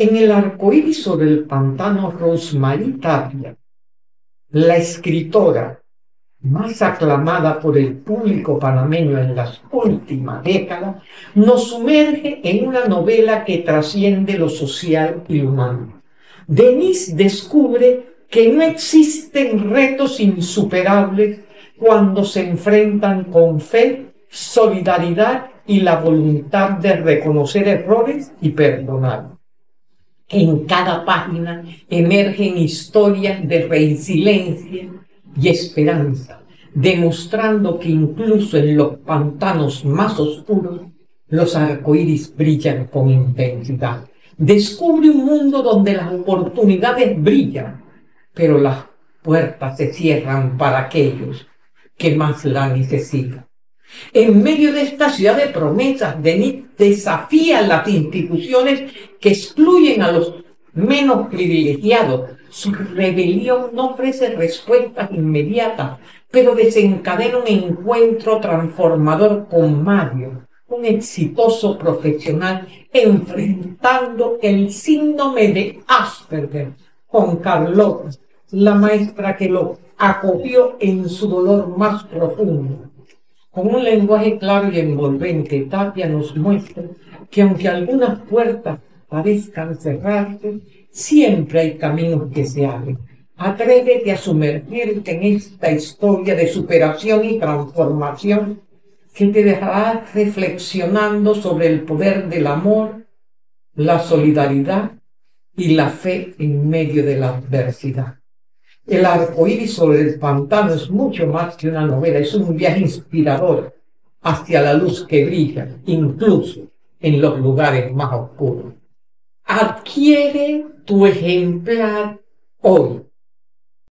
En el arcoíris sobre el pantano, Rose Marie Tapia, la escritora más aclamada por el público panameño en las últimas décadas, nos sumerge en una novela que trasciende lo social y humano. Denise descubre que no existen retos insuperables cuando se enfrentan con fe, solidaridad y la voluntad de reconocer errores y perdonar. En cada página emergen historias de resiliencia y esperanza, demostrando que incluso en los pantanos más oscuros, los arcoíris brillan con intensidad. Descubre un mundo donde las oportunidades brillan, pero las puertas se cierran para aquellos que más la necesitan. En medio de esta ciudad de promesas, Denise desafía las instituciones que excluyen a los menos privilegiados. Su rebelión no ofrece respuestas inmediatas, pero desencadena un encuentro transformador con Mario, un exitoso profesional enfrentando el síndrome de Asperger, con Carlota, la maestra que lo acogió en su dolor más profundo. Con un lenguaje claro y envolvente, Tapia nos muestra que aunque algunas puertas parezcan cerrarse, siempre hay caminos que se abren. Atrévete a sumergirte en esta historia de superación y transformación que te dejará reflexionando sobre el poder del amor, la solidaridad y la fe en medio de la adversidad. El arcoíris sobre el pantano es mucho más que una novela, es un viaje inspirador hacia la luz que brilla, incluso en los lugares más oscuros. Adquiere tu ejemplar hoy.